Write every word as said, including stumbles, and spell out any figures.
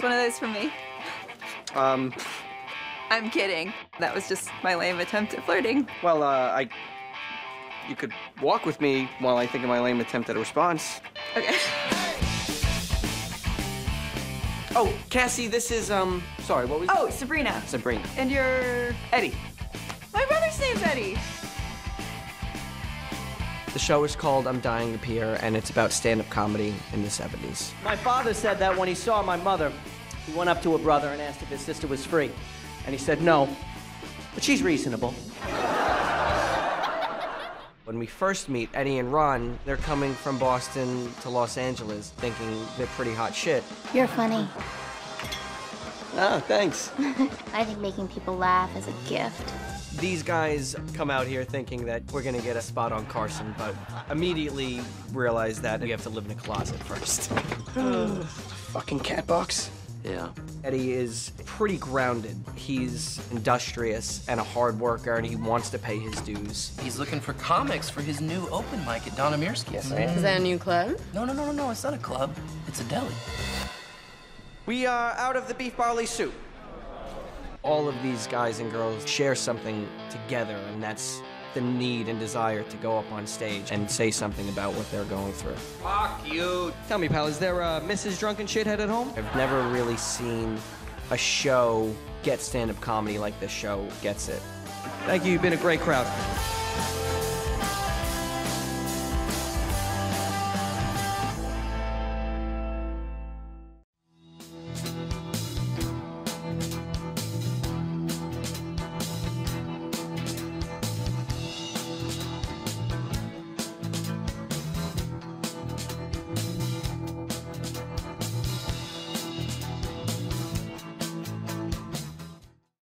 That's one of those for me. Um. I'm kidding. That was just my lame attempt at flirting. Well, uh, I... You could walk with me while I think of my lame attempt at a response. Okay. Oh, Cassie, this is, um... Sorry, what was... Oh, Sabrina. Sabrina. And you're... Eddie. My brother's name's Eddie. The show is called I'm Dying Up Here, and it's about stand-up comedy in the seventies. My father said that when he saw my mother, he went up to her brother and asked if his sister was free. And he said no, but she's reasonable. When we first meet Eddie and Ron, they're coming from Boston to Los Angeles thinking they're pretty hot shit. You're funny. Oh, thanks. I think making people laugh is a gift. These guys come out here thinking that we're gonna get a spot on Carson, but immediately realize that we have to live in a closet first. Fucking cat box. Yeah. Eddie is pretty grounded. He's industrious and a hard worker, and he wants to pay his dues. He's looking for comics for his new open mic at Don Amirsky's. Mm. Is that a new club? No, no, no, no, no. It's not a club. It's a deli. We are out of the beef barley soup. All of these guys and girls share something together, and that's the need and desire to go up on stage and say something about what they're going through. Fuck you. Tell me, pal, is there a Missus Drunken Shithead at home? I've never really seen a show get stand-up comedy like this show gets it. Thank you, you've been a great crowd.